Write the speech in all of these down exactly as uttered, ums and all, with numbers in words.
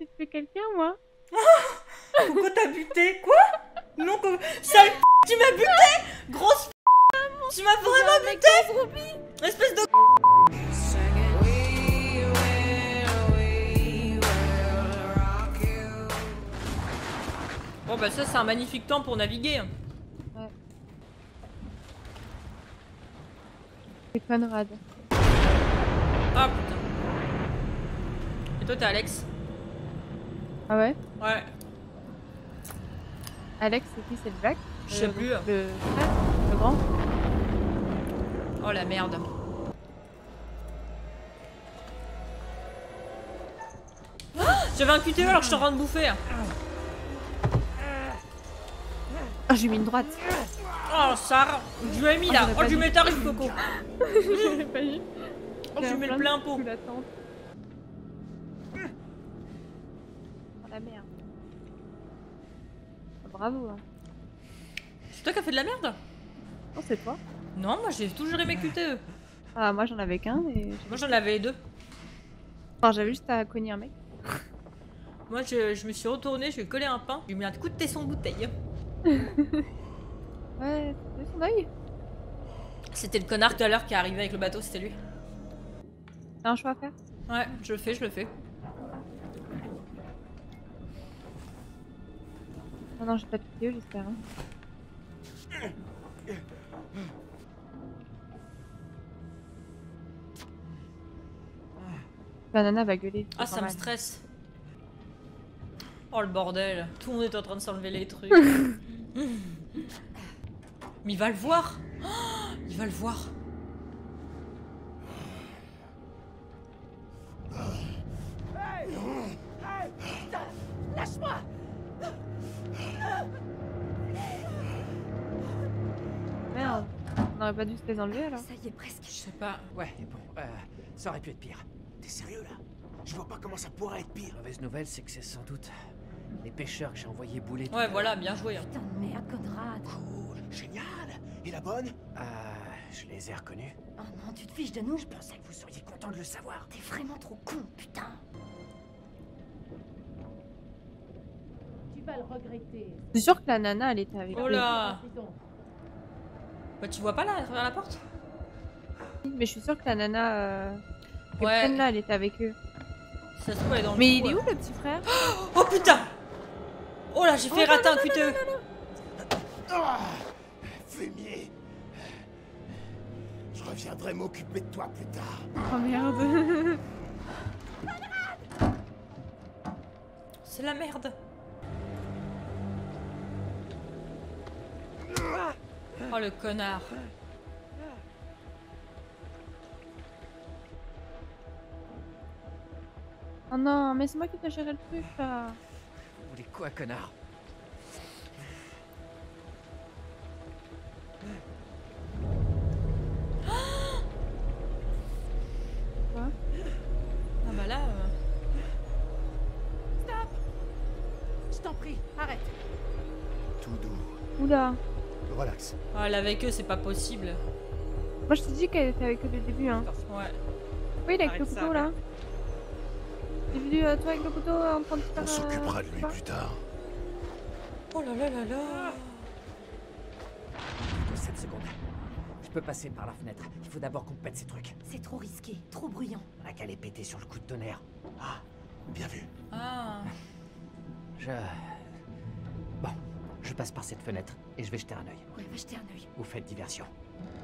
j'ai tué quelqu'un, moi. Ah, Coco t'a buté. Quoi? Non, Coco. Sale p***, tu m'as buté. Grosse p***. Tu m'as vraiment buté. Espèce de Bon bah ça c'est un magnifique temps pour naviguer. Ouais. C'est Conrad. Ah putain. Et toi t'es Alex. Ah ouais? Ouais. Alex c'est qui? C'est Jack? Je sais plus. Le frère? Le grand? Oh la merde. Ah, j'avais un Q T E alors que je t'en rends de bouffer. Ah, j'ai mis une droite. Oh, ça. Je l'ai mis là. Oh, je mets tarif, Coco. J'aurais pas eu. Oh, je mets le plein pot. Oh la merde. Oh, bravo. C'est toi qui as fait de la merde? Non, c'est toi. Non, moi j'ai toujours aimé Q T E. Ah, moi j'en avais qu'un, mais. Moi j'en avais deux. Enfin, j'avais juste à cogner un mec. Moi je, je me suis retournée, je lui ai collé un pain. J'ai mis un coup de tesson bouteille. Ouais, c'est son oeil. C'était le connard tout à l'heure qui est arrivé avec le bateau, c'était lui. T'as un choix à faire? Ouais, je le fais, je le fais. Oh non, j'ai pas de vidéo, j'espère. Hein. La nana va gueuler. Ah, ça me stresse. Oh le bordel, tout le monde est en train de s'enlever les trucs. Mais il va le voir. Oh, il va le voir. Hey, hey, lâche-moi. Merde, on aurait pas dû se les enlever alors. Ça y est presque. Je sais pas. Ouais, bon, euh, ça aurait pu être pire. T'es sérieux là? Je vois pas comment ça pourrait être pire. La mauvaise nouvelle, c'est que c'est sans doute les pêcheurs que j'ai envoyé bouler. Ouais, voilà, bien joué. Hein. Putain de merde, Conrad. Cool, génial. Et la bonne? Ah, euh, je les ai reconnus. Oh non, tu te fiches de nous? Je pensais que vous seriez content de le savoir. T'es vraiment trop con, putain. Tu vas le regretter. C'est sûr que la nana, elle était avec nous. Oh là. Bah, tu vois pas là, à travers la porte? Mais je suis sûre que la nana. Euh... Que ouais. Là, elle était avec eux. Ça se trouve, elle est dans le Mais coup, il est ouais. où le petit frère? Oh putain! Oh là, j'ai fait oh, rater un Q T E. Ah, fumier! Je reviendrai m'occuper de toi plus tard. Oh merde! C'est la merde! Oh le connard! Oh non, mais c'est moi qui t'ai géré le truc là. Vous voulez quoi, connard? Ah quoi? Ah bah là... Euh... Stop! Je t'en prie, arrête. Tout doux. Oula. Relax. Ah, elle est avec eux, c'est pas possible. Moi je te dis qu'elle était avec eux dès le début, hein. Ouais. Oui, il est avec le couteau là. T'es venu euh, toi avec le couteau en train de faire. On s'occupera de lui plus tard. Oh là là là là. sept secondes. Je peux passer par la fenêtre. Il faut d'abord qu'on pète ces trucs. C'est trop risqué, trop bruyant. On a qu'à les péter sur le coup de tonnerre. Ah, bien vu. Ah. Je. Bon, je passe par cette fenêtre et je vais jeter un œil. Ouais, va jeter un œil. Vous faites diversion.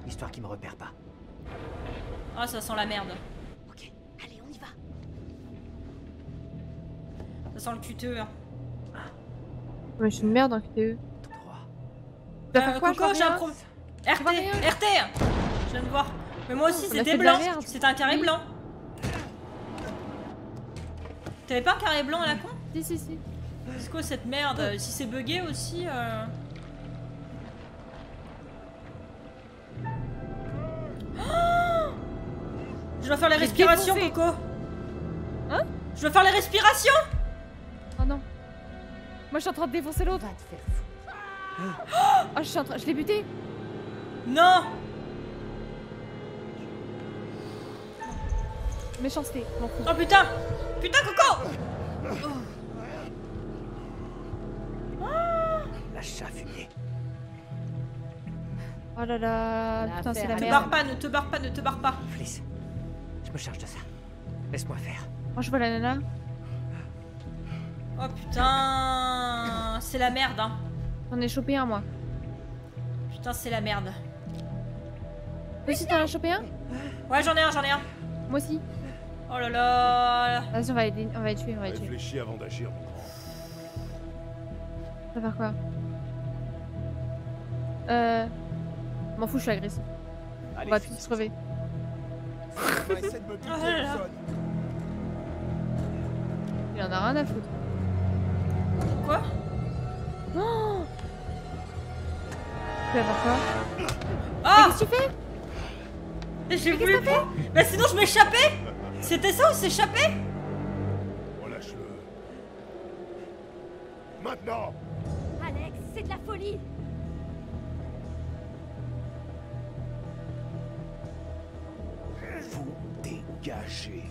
Histoire qu'ils me repèrent pas. Ah, ça sent la merde. Ok, allez, on y va. Ça sent le Q T E. Hein. Mais je suis une merde en Q T E. T'as fait euh, quoi, Coco, j'ai un problème. R T, R T. Je viens de voir. Mais moi aussi, c'était blanc. C'était un carré oui. blanc. T'avais pas un carré blanc à la con? Si, si, si. C'est quoi cette merde? oh. Si c'est bugué aussi. Euh... Oh, je dois faire les respirations, Coco. Hein? Je dois faire les respirations. Oh non. Moi je suis en train de défoncer l'autre. Va te faire foutre. Ah oh, je suis en train. Je l'ai buté. Non. Méchanceté. Oh putain. Putain Coco. Oh. Oh là là, putain, c'est la merde. Ne te barre pas, ne te barre pas, ne te barre pas. Please, je me charge de ça. Laisse-moi faire. Moi, je vois la nana. Oh putain, c'est la merde, hein. J'en ai chopé un, moi. Putain, c'est la merde. Toi aussi, t'en as chopé un? Ouais, j'en ai un, j'en ai un. Moi aussi. Oh là là. Vas-y, on va les, on va les tuer, on va les tuer. Réfléchis avant d'agir. Ça va faire quoi? Euh... M'en fous, je suis agressif. On va tous crever. Il en a rien à foutre. Quoi? Non. Tu vas faire quoi? Ah! Qu'est-ce que tu fais? J'ai voulu le faire. Bah sinon je m'échappais. C'était ça ou s'échapper? Relâche-le. Maintenant. Alex, c'est de la folie. Vous dégagez.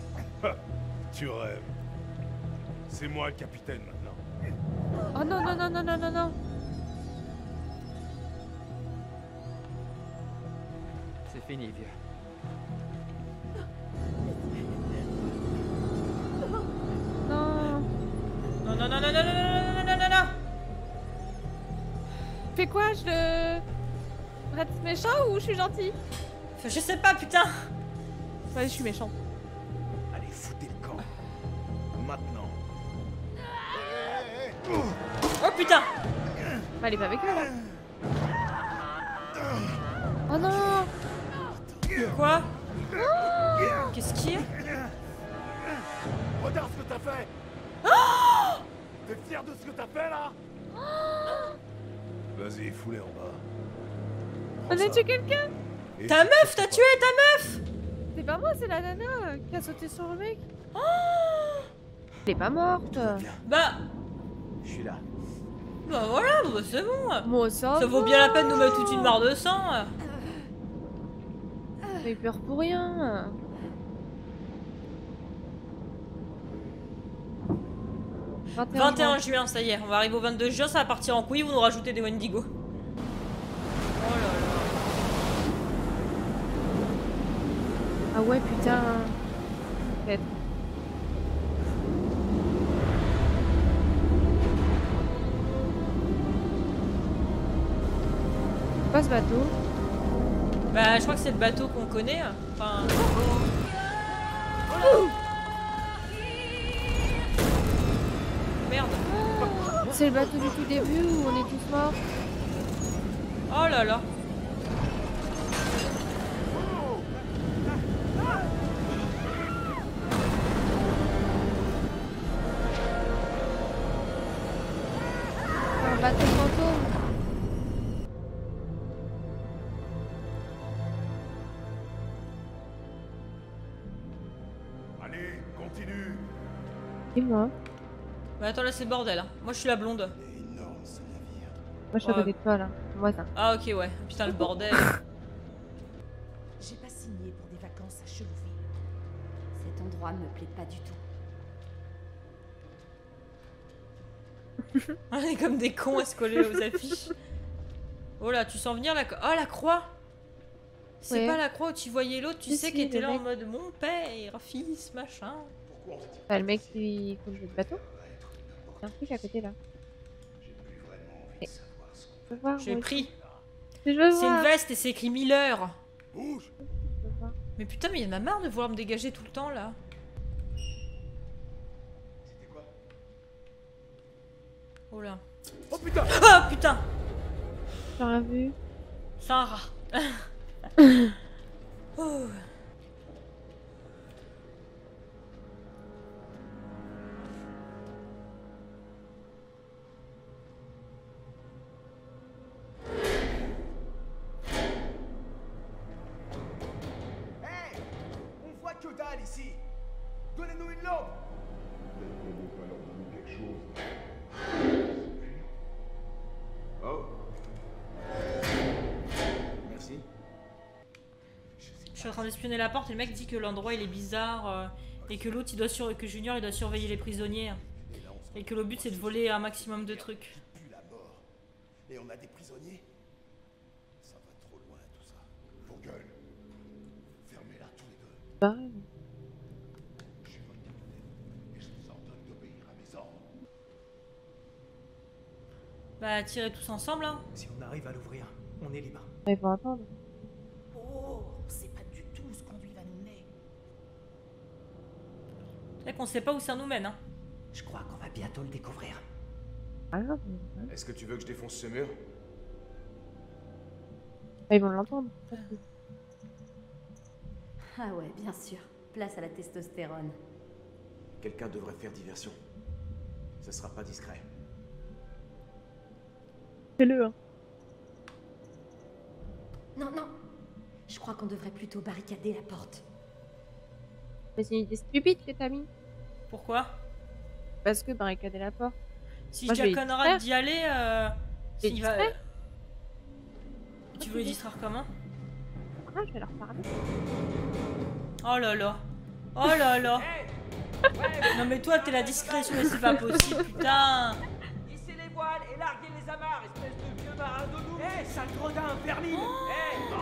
Tu rêves. C'est moi le capitaine maintenant. Oh non, non, non, non, non, non, non. C'est fini, vieux. Non, non, non, non, non, non, non, non, non. Fais quoi, je le... reste méchant ou je suis gentil? Je sais pas, putain. Ouais, je suis méchant. Allez, foutez le camp. Maintenant. Oh putain. Bah, elle est pas avec eux, là. Oh non. Quoi? Oh. Qu'est-ce qu'il y a? Regarde ce que t'as fait. Oh! T'es fier de ce que t'as fait là? Oh! Vas-y, fous-les en bas. On a tué quelqu'un? Ta meuf, t'as tué ta meuf? C'est pas moi, c'est la nana qui a sauté sur le mec. Oh! T'es pas morte. Bah. Je suis là. Bah voilà, bah c'est bon. Bon ça. Ça vaut bien la peine de nous mettre toute une barre de sang. J'ai eu peur pour rien. vingt et un juin, ça y est, on va arriver au vingt-deux juin, ça va partir en couille, vous nous rajoutez des Wendigo. Oh là là. Ah ouais, putain. Ouais. C'est quoi ce bateau? Bah, je crois que c'est le bateau qu'on connaît. Enfin. Oh là. Ouh. C'est le bateau du tout début où on est tous morts. Oh là là. Un bateau fantôme. Allez, continue. Et moi? Bah attends, là c'est le bordel, hein. Moi je suis la blonde. Énorme, ce navire. Moi je suis à côté de toi là, moi ça. Ah ok ouais, putain le bordel. J'ai pas signé pour des vacances à Chelouvet. Cet endroit me plaît pas du tout. On est comme des cons à se coller aux affiches. Oh là, tu sens venir la... Oh la croix. C'est ouais. Pas la croix où tu voyais l'autre, tu sais, qui était là mec. En mode mon père, fils, machin. Bah le mec qui coule le bateau. Il y a un truc à côté là. J'ai pris. C'est une veste et c'est écrit Miller. Bouge. Mais putain, mais il y en a marre de vouloir me dégager tout le temps là. C'était quoi? Oh là. Oh putain. Oh putain. J'ai rien vu. C'est un rat. Oh. Je suis en train d'espionner la porte et le mec dit que l'endroit il est bizarre euh, et que l'autre il doit sur que Junior il doit surveiller les prisonniers et que le but c'est de voler un maximum de trucs. Et on a des prisonniers. Ça va trop loin. pas. Bah, tirez tous ensemble, hein. Si on arrive à l'ouvrir, on est libre. Ils vont attendre. Oh, c'est pas du tout ce conduit va nous mener. C'est qu'on sait pas où ça nous mène, hein. Je crois qu'on va bientôt le découvrir. Ah, est-ce que tu veux que je défonce ce mur? Ils vont l'entendre. Ah ouais, bien sûr. Place à la testostérone. Quelqu'un devrait faire diversion. Ça sera pas discret. Fais-le, hein. Non, non. Je crois qu'on devrait plutôt barricader la porte. C'est une idée stupide que t'as mis. Pourquoi? Parce que barricader la porte. Si Jack Conrad d'y aller, euh, s'il va... Tu veux les distraire comment? Ah, je vais leur parler. Oh là là. Oh là là. Non mais toi, t'es la discrétion, mais c'est pas possible, putain. Hissez les voiles et larguez les amarres, espèce de vieux marin de nous. Eh, sale gredin infernine.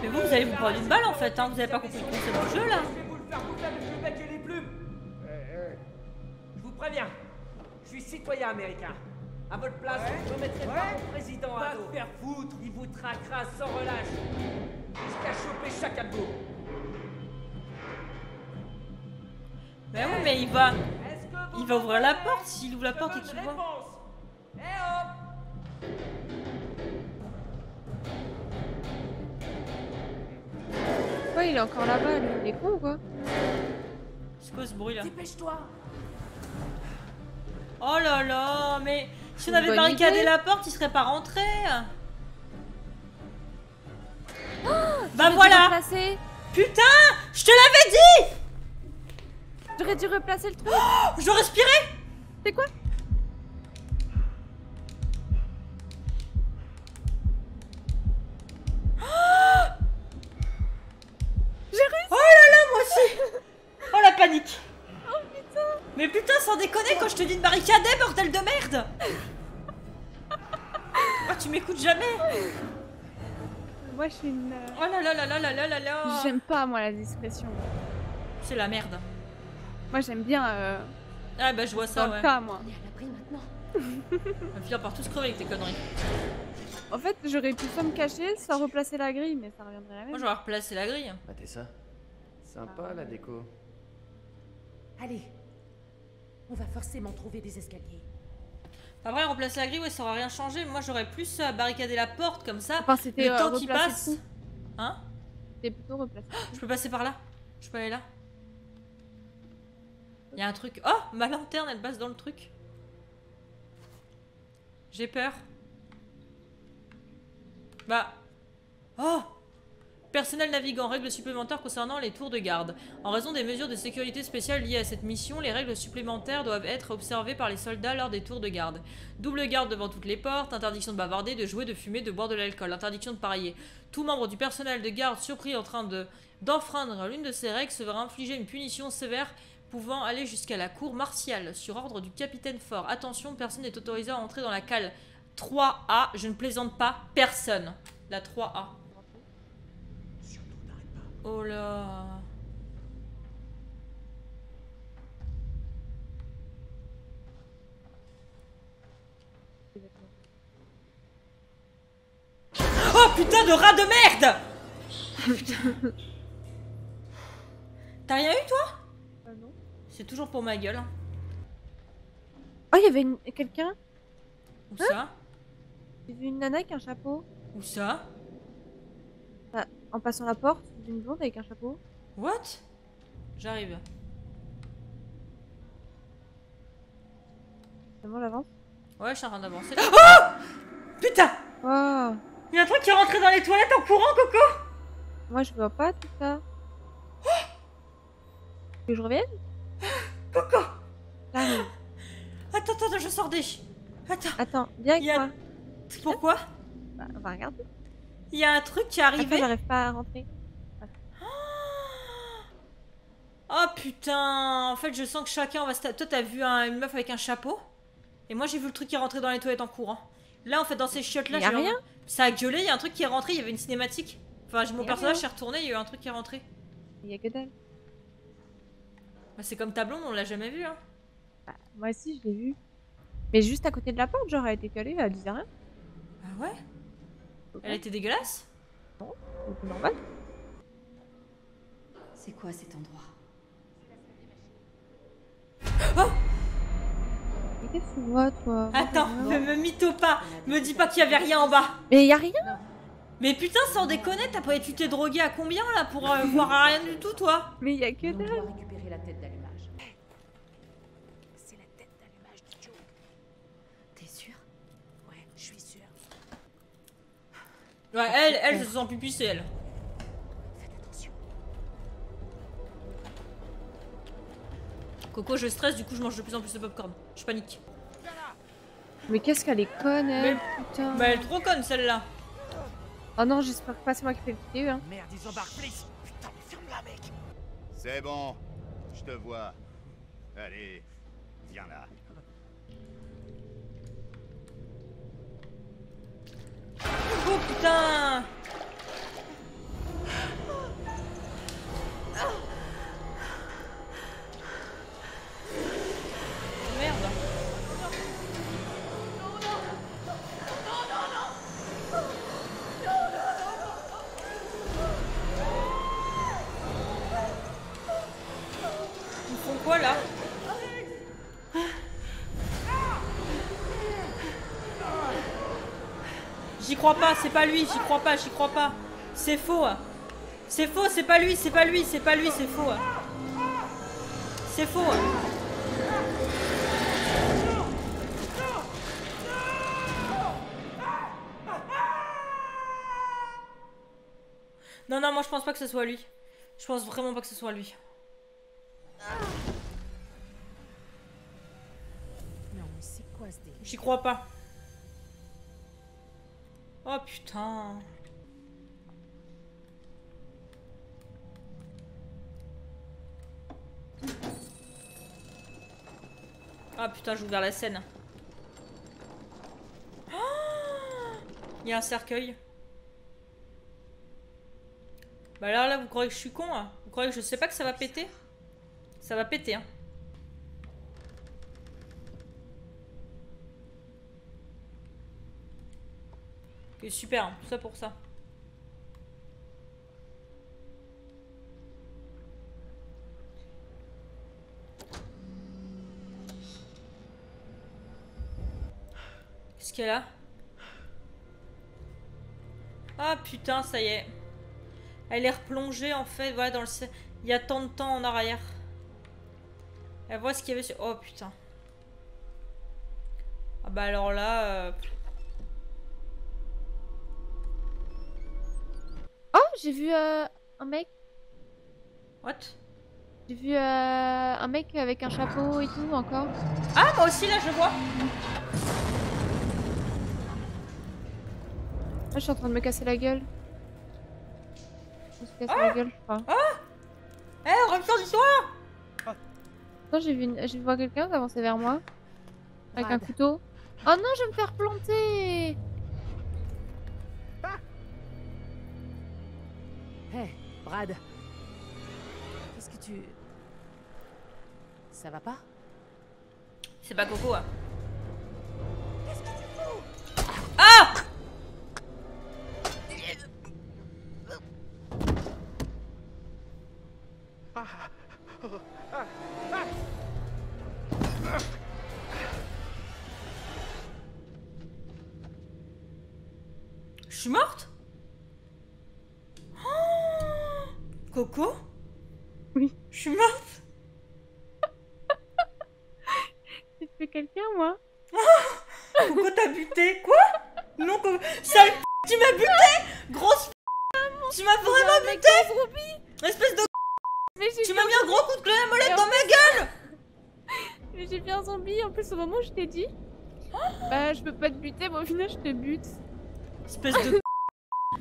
Mais vous, vous allez vous prendre une balle en fait, hein. Vous avez pas compris le concept du jeu là. Laissez-vous le faire bouffer avec le bec et les plumes. Je vous préviens, je suis citoyen américain. À votre place, ouais, je ne mettrai ouais. pas mon président à dos. Faire foutre, il vous traquera sans relâche. Jusqu'à choper chacun de vous. Mais oui, mais il va... Il va ouvrir la porte, s'il ouvre la porte et qu'il voit. Eh oh. Pourquoi il est encore là-bas, lui? Il est con ou quoi? C'est quoi ce bruit là? Dépêche-toi. Oh là là, mais... Si on avait barricadé la porte, il serait pas rentré. Oh, bah voilà. Putain, je te l'avais dit. J'aurais dû replacer le trou. Oh, je respirais. C'est quoi? Oh, j'ai réussi. Oh là là, moi aussi. Oh la panique. Oh putain. Mais putain, sans déconner, quand je te dis de barricader, bordel de merde. Oh, tu m'écoutes jamais. Moi, je suis une... Oh là là là là là là là là. J'aime pas, moi, la discrétion. C'est la merde. Moi, j'aime bien... Euh... Ah bah, je vois ça, ouais. Cas, moi. On est à l'abri maintenant. On va finir par tous crever avec tes conneries. En fait, j'aurais pu soit me cacher, soit replacer la grille, mais ça reviendrait à la même. Moi, j'aurais replacé la grille. Bah, t'es ça. Sympa, ah, la déco. Allez. On va forcément trouver des escaliers. Pas vrai, remplacer la grille, ouais, ça aura rien changé. Moi, j'aurais plus barricadé la porte comme ça. Enfin, le euh, temps qui passe. Tout. Hein? C'était plutôt replacé. Oh, je peux passer par là? Je peux aller là? Il y a un truc. Oh, ma lanterne, elle passe dans le truc. J'ai peur. Bah. Oh! Personnel navigant, règles supplémentaires concernant les tours de garde. En raison des mesures de sécurité spéciales liées à cette mission, les règles supplémentaires doivent être observées par les soldats lors des tours de garde. Double garde devant toutes les portes, interdiction de bavarder, de jouer, de fumer, de boire de l'alcool, interdiction de parier. Tout membre du personnel de garde surpris en train de d'enfreindre l'une de ces règles se verra infliger une punition sévère pouvant aller jusqu'à la cour martiale sur ordre du capitaine Fort. Attention, personne n'est autorisé à entrer dans la cale trois A. Je ne plaisante pas, personne. La trois A. Oh là. Oh putain de rat de merde. T'as rien eu toi? Ah non. C'est toujours pour ma gueule. Oh, il y avait une... quelqu'un. Où hein? Ça? J'ai vu une nana avec un chapeau. Où ça? Bah, en passant la porte. Une blonde avec un chapeau. What? J'arrive. C'est bon, j'avance? Ouais, je suis en train d'avancer. Oh! Putain! Wow. Il y a un truc qui est rentré dans les toilettes en courant, Coco! Moi, je vois pas tout ça. Oh, tu veux que je revienne? Coco! Là, oui. Attends, attends, je sors des... Attends. Attends, viens avec a... moi. Pourquoi? Bah, on va regarder. Il y a un truc qui est arrivé. Attends, j'arrive pas à rentrer. Oh putain, en fait je sens que chacun va se... Toi t'as vu un, une meuf avec un chapeau. Et moi j'ai vu le truc qui est rentré dans les toilettes en courant. Là en fait dans ces chiottes là, j'ai rien. Rendu... Ça a gueulé, il y a un truc qui est rentré, il y avait une cinématique. Enfin mon personnage s'est retourné, il y a eu un truc qui est rentré. Il y a que dalle. Bah, c'est comme ta blonde, on l'a jamais vue, hein. Bah, moi aussi, je l'ai vue. Mais juste à côté de la porte, genre, elle était calée, elle disait rien. Ah ouais? Okay. Elle était dégueulasse? Non, c'est normal. C'est quoi cet endroit? Oh! Mais qu'est-ce que tu vois, toi? Attends, ne me mytho pas! Me dis pas qu'il y avait rien en bas! Mais y a rien! Mais putain, sans déconner, t'as pas... tu t'es drogué à combien là pour euh, voir à rien du tout, toi? Mais y a que dalle! On doit récupérer la tête d'allumage. C'est la tête d'allumage du Joe. T'es sûr? Ouais, je suis sûre. Ouais, elle, elle, elle se sent pipi, c'est elle. Coco, je stresse, du coup je mange de plus en plus de popcorn. Je panique. Mais qu'est-ce qu'elle est conne, elle, mais... putain. Bah elle est trop conne celle-là. Oh non, j'espère que pas c'est moi qui fais le pied, hein. Merde, ils embarquent, please. Putain, mais ferme-la, mec. C'est bon, je te vois. Allez, viens là. Oh putain. J'y crois pas, c'est pas lui, j'y crois pas, j'y crois pas. C'est faux. C'est faux, c'est pas lui, c'est pas lui, c'est pas lui, c'est faux. C'est faux. Non, non, moi je pense pas que ce soit lui. Je pense vraiment pas que ce soit lui. Non, mais c'est quoi ce délire? J'y crois pas. Oh putain. Ah putain, j'ai ouvert la scène. Oh, il y a un cercueil. Bah là, là, vous croyez que je suis con, hein? Vous croyez que je sais pas que ça va péter? Ça va péter, hein. Super, hein, tout ça pour ça. Qu'est-ce qu'il y a là? Ah putain, ça y est. Elle est replongée en fait, voilà, dans le... Il y a tant de temps en arrière. Elle voit ce qu'il y avait sur... Oh putain. Ah bah alors là... Euh... J'ai vu euh, un mec. What? J'ai vu euh, un mec avec un chapeau et tout encore. Ah, moi aussi là, je vois. Ah, je suis en train de me casser la gueule. Je me suis cassé ah la gueule, je crois. Ah! Eh, hey, reviens d'histoire! Attends, j'ai vu, une... vu quelqu'un avancer vers moi. Avec Rad. un couteau. Oh non, je vais me faire planter! Hé, hey, Brad. Qu'est-ce que tu... Ça va pas? C'est pas Coco, hein. Qu'est-ce que tu fous? Ah! Je suis morte? Coco? Oui. Je suis morte. J'ai tué quelqu'un, moi. Ah, Coco, t'as buté. Quoi? Non, Coco. Sale p... Tu m'as buté. Grosse p... Tu m'as vraiment buté. Espèce de mais tu m'as mis un gros coup de clé à molette dans ma gueule. Mais j'ai bien un zombie. En plus, au moment où je t'ai dit... Bah, je peux pas te buter, mais au final, je te bute. Espèce de p...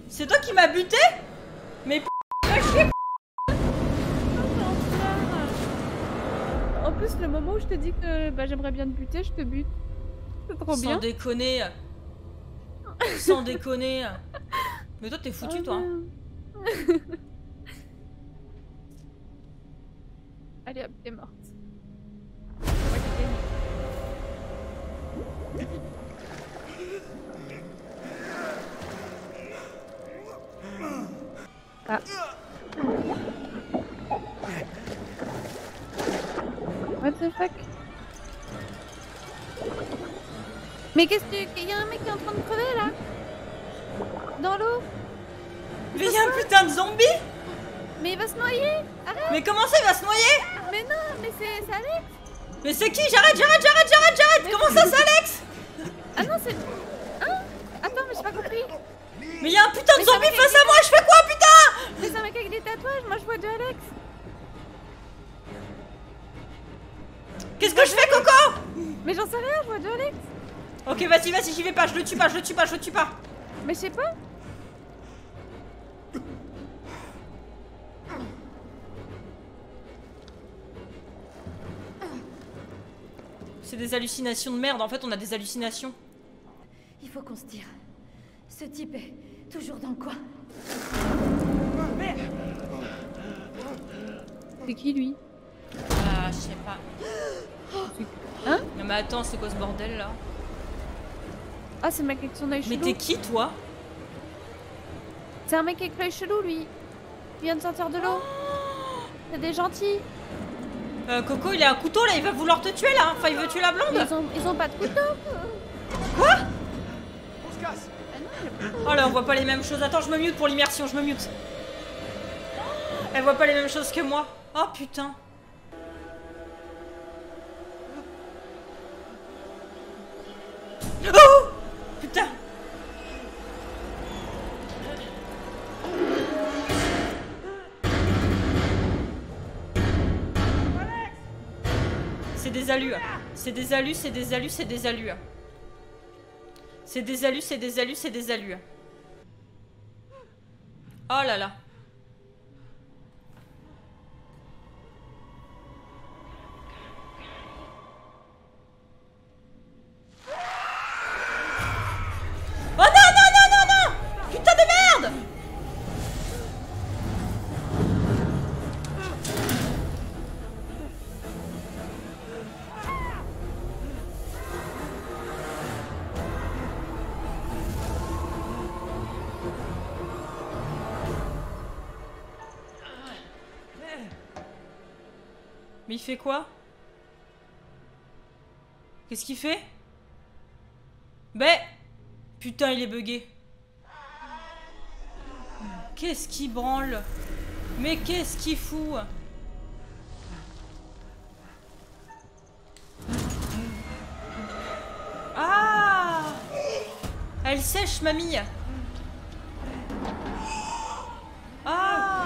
C'est toi qui m'as buté. Mais p... Le moment où je te dis que bah, j'aimerais bien te buter, je te bute. C'est trop bien. Sans déconner. Sans déconner. Mais toi, t'es foutu, oh, toi. Allez hop, t'es morte. Ah. What the fuck? Mais qu'est-ce que tu... Y'a un mec qui est en train de crever là? Dans l'eau? Mais y'a un putain de zombie! Mais il va se noyer! Arrête! Mais comment ça il va se noyer? Mais non, mais c'est Alex! Mais c'est qui? J'arrête, j'arrête, j'arrête, j'arrête, j'arrête! Comment ça c'est Alex? Ah non c'est... Hein? Attends mais j'ai pas compris! Mais y'a un putain de zombie face à moi, je fais quoi putain? Mais c'est un mec avec des tatouages, moi je vois du Alex! Qu'est-ce que je fais Coco? Mais j'en sais rien, je vois du Alex! Ok vas-y, vas-y, j'y vais pas, je le tue pas, je le tue pas, je le tue pas! Mais je sais pas! C'est des hallucinations de merde, en fait on a des hallucinations. Il faut qu'on se tire. Ce type est toujours dans le coin. Oh, merde. C'est qui lui? Ah, je sais pas. Hein? Non mais attends, c'est quoi ce bordel là? Ah, c'est le mec avec son œil chelou. Mais t'es qui toi? C'est un mec avec l'œil chelou lui. Il vient de sortir de l'eau. Oh, c'est des gentils. Euh, Coco, il a un couteau là, il va vouloir te tuer là, enfin il veut tuer la blonde. Ils ont, ils ont pas de couteau. Quoi? On se casse. Oh là, on voit pas les mêmes choses. Attends, je me mute pour l'immersion, je me mute. Elle voit pas les mêmes choses que moi. Oh putain. Oh putain. C'est des alus, c'est des alus, c'est des alus, c'est des alus. C'est des alus, c'est des alus, c'est des alus. Oh là là. Oh non, non, non, non, non! Putain de merde! Mais il fait quoi? Qu'est-ce qu'il fait? Ben... Putain, il est bugué. Qu'est-ce qu'il branle? Mais qu'est-ce qu'il fout? Ah! Elle sèche, mamie. Ah!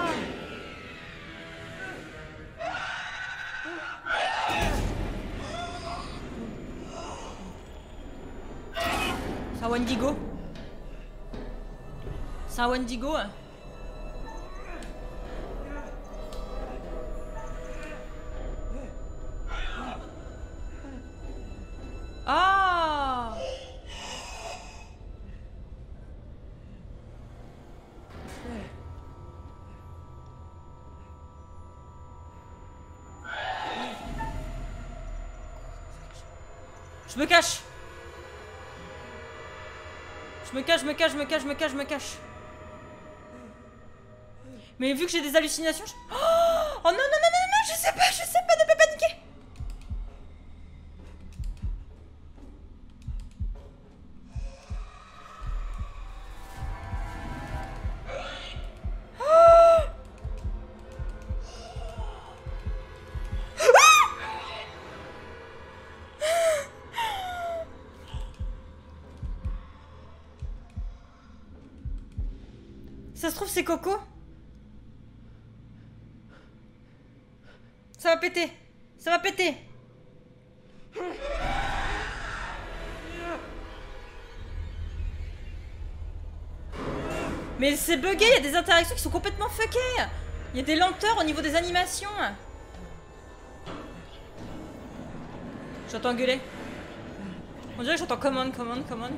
C'est un Wendigo. C'est un Wendigo. Hein. Ah! Je me cache. Je me cache, je me cache, je me cache, je me cache, je me cache. Mais vu que j'ai des hallucinations, je... Oh, oh non, non, non, non, non, je sais pas, je sais pas, ne pas paniquer. Ça se trouve, c'est Coco. Ça va péter. Ça va péter. Mais c'est bugué, il y a des interactions qui sont complètement fuckées. Il y a des lenteurs au niveau des animations. J'entends gueuler. On dirait que j'entends commande, commande, commande.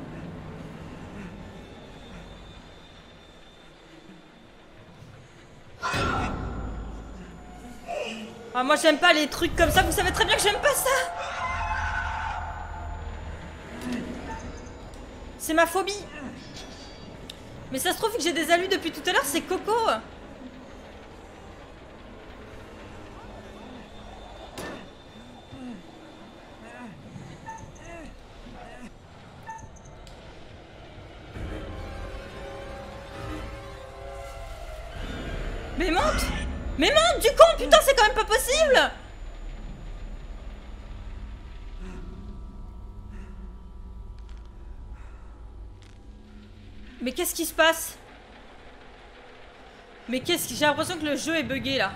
Oh Ah, moi j'aime pas les trucs comme ça, vous savez très bien que j'aime pas ça. C'est ma phobie. Mais ça se trouve que j'ai des alus depuis tout à l'heure, c'est Coco. Mais monte! Mais monte du con, putain, c'est quand même pas possible! Mais qu'est-ce qui se passe? Mais qu'est-ce qui... J'ai l'impression que le jeu est buggé là.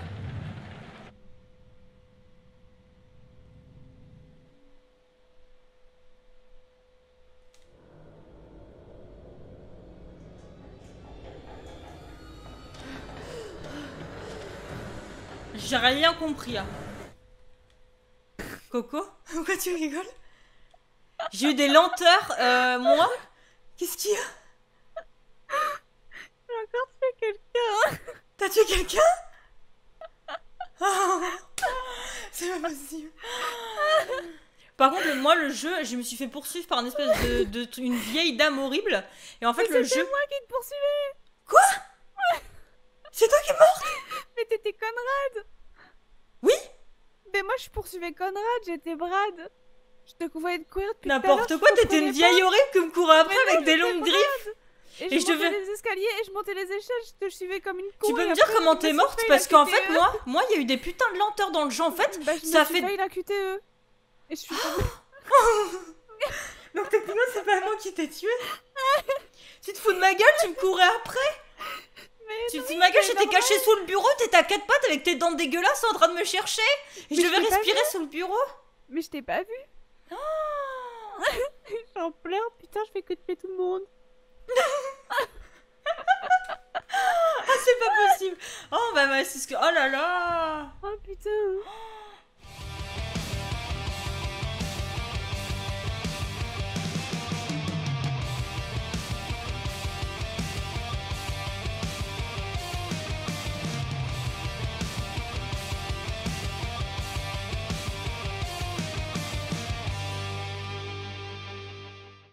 J'ai rien compris. Hein. Coco? Pourquoi tu rigoles? J'ai eu des lenteurs, euh, moi? Qu'est-ce qu'il y a? J'ai encore tué quelqu'un. T'as tué quelqu'un? Oh, c'est pas possible. Par contre, moi, le jeu, je me suis fait poursuivre par une espèce de, de une vieille dame horrible. Et en fait, mais le jeu. C'était moi qui te poursuivais. Quoi? C'est toi qui es morte? Mais t'étais Conrad. Oui. Mais moi, je poursuivais Conrad, j'étais Brad. Je te couvrais de courir depuis tout à l'heure. N'importe quoi, t'étais une vieille horrible qui me courait après avec des longues griffes. Et, et je, je montais devais... les escaliers et je montais les échelles, je te suivais comme une con. Tu peux me dire comment t'es morte? Parce qu'en fait, moi, moi, il y a eu des putains de lenteurs dans le jeu en fait. Bah, je ça me fait. Là, il a Q T E. Et je suis. Donc techniquement, c'est pas moi qui t'ai tué. Tu te fous de ma gueule, tu me courais après. Mais tu te fous de ma gueule, j'étais cachée sous le bureau, t'étais à quatre pattes avec tes dents dégueulasses en train de me chercher. Et je devais respirer sous le bureau. Mais je t'ai pas vu. J'en pleure, putain, je fais que tuer tout le monde. Ah, c'est pas possible. Oh bah, bah c'est ce que... Oh là là. Oh putain.